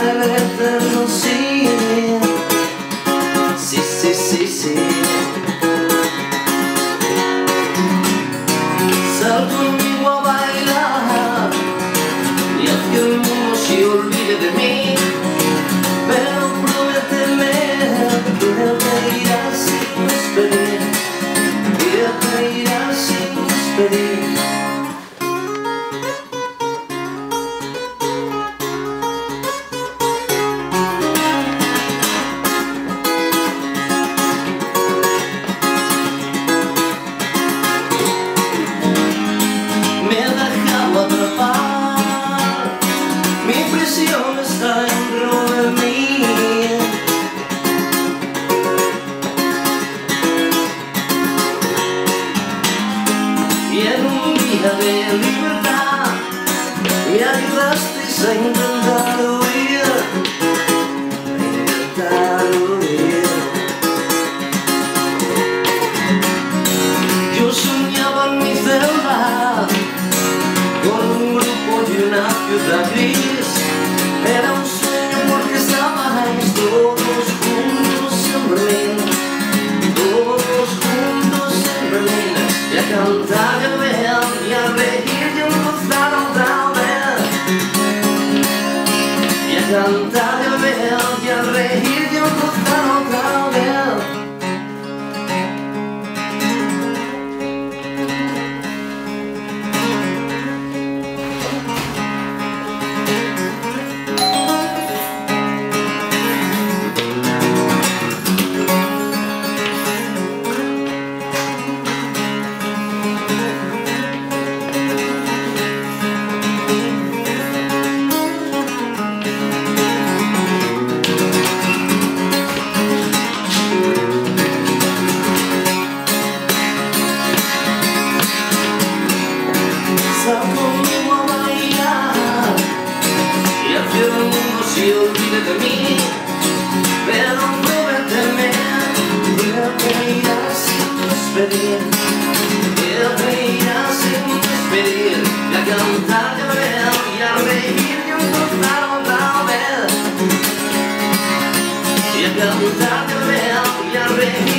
Let them see me. See, see, see, see. Salvami a bailar y haz que el mundo se olvide de mí. Pero prométeme que no te irás sin despedir, que no te irás sin despedir. Está dentro de mí. Y en un día de libertad me ayudaste a intentar huir, Yo soñaba en mi celda con un grupo de una ciudad gris. Era un sueño porque estabais todos juntos en Berlín, todos juntos en Berlín, y a cantar y a ver y a reír y a gozar otra vez, y a cantar y a ver y a reír y a gozar otra de mí, pero prométeme que te irás sin despedir, que te irás sin despedir, y a cantar de ver y a reír y a gozar otra vez, y a cantar de ver y a reír.